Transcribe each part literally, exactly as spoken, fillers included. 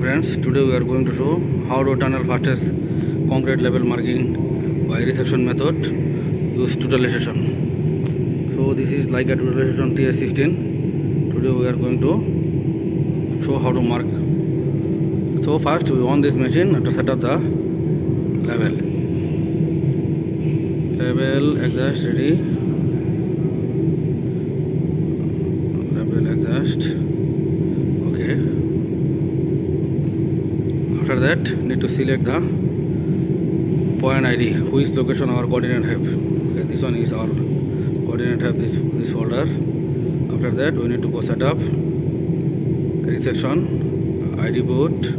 friends, today we are going to show how to tunnel fastest concrete level marking by resection method use total resection. So this is like a total resection T S sixteen. Today we are going to show how to mark. So first we on this machine to set up the level. Level exhaust ready. Level exhaust. Okay. After that, need to select the point I D, which location our coordinate have. Okay, this one is our coordinate have this this folder. After that, we need to go set up resection I D board.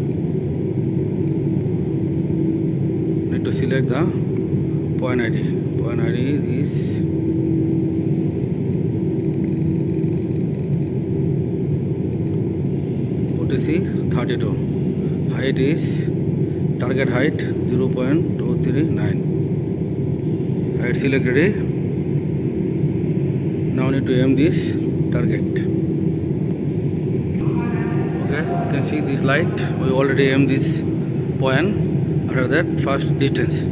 Need to select the point I D. Point I D is O T C thirty-two. Height is target height zero point two three nine. Height selected. Now need to aim this target. Okay, you can see this light. We already aim this point. After that, first distance.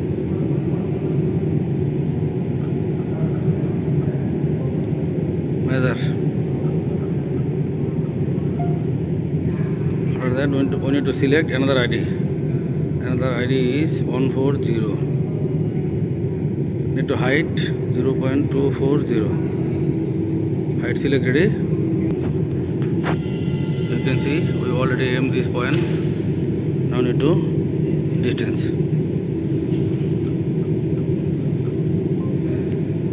Measure. After that, we need to select another I D. Another I D is one forty. Need to height zero point two four zero. Height selected. You can see we already aimed this point. Now need to distance.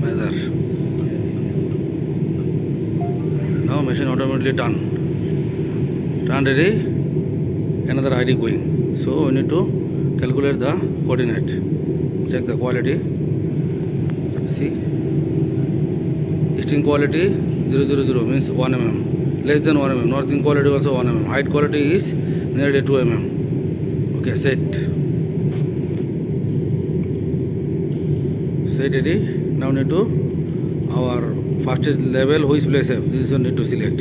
Measure. Now machine automatically done. Turned ready. Another I D going, so we need to calculate the coordinate, check the quality. See, eastern quality zero zero zero means one millimeter, less than one millimeter. Northern quality also one millimeter. Height quality is nearly two millimeter. Okay, set set ready. Now need to our fastest level, which place have, this one need to select.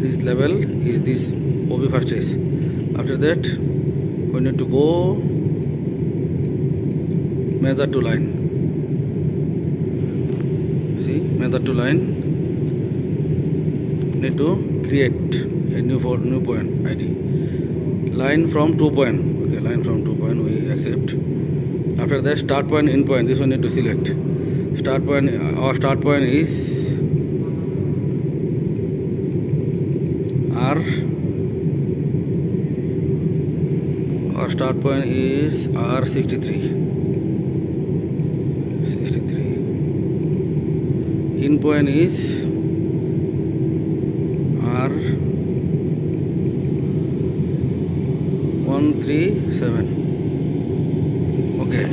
This level is this O B fastest. After that, we need to go measure to line. See, measure to line. Need to create a new for new point I D. Line from two point. Okay, line from two point we accept. After that, start point, end point. This one need to select. Start point. Our start point is R. Our start point is R sixty-three. In point is R one thirty-seven. Okay,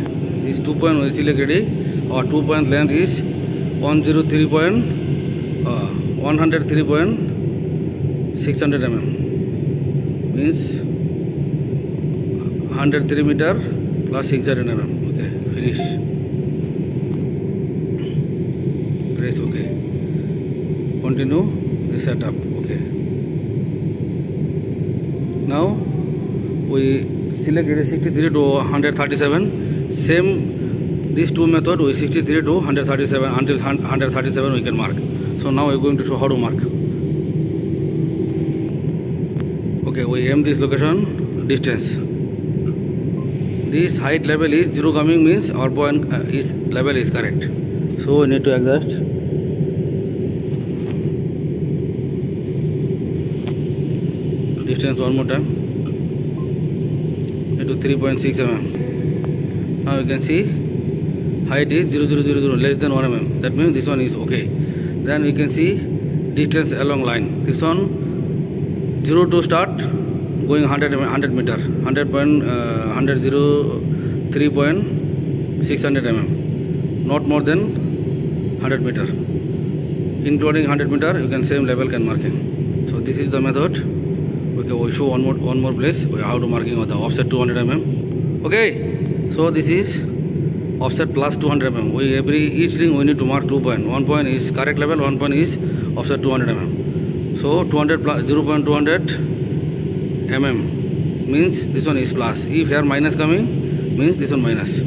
this two point we selected. Our two point length is one hundred three point six hundred millimeters. Means one hundred three meter plus six hundred millimeters. Okay, finish. Press OK. Continue the setup. Okay. Now we select sixty-three to one hundred thirty-seven. Same, these two method we sixty-three to one hundred thirty-seven until one hundred thirty-seven we can mark. So now we are going to show how to mark. Okay, we aim this location distance. This height level is zero coming means our point uh, is level is correct. So we need to adjust. Distance one more time. Need to three point six millimeters. Now you can see height is zero zero zero zero, less than one millimeter. That means this one is okay. Then we can see distance along line. This one zero to start. Going one hundred meter, one hundred point six hundred millimeters, not more than one hundred meter. Including one hundred meter, you can same level can marking. So this is the method. Okay, we show one more one more place how to marking of the offset two hundred millimeters. Okay, so this is offset plus two hundred millimeters. We every each ring we need to mark two point. One point is correct level, one point is offset two hundred millimeters. So two hundred plus zero point two hundred millimeters. means this one is plus. If here minus coming, means this one minus.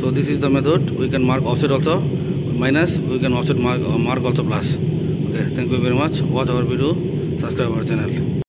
So this is the method. We can mark offset also minus, we can offset mark, uh, mark also plus. Okay, thank you very much. Watch our video, subscribe our channel.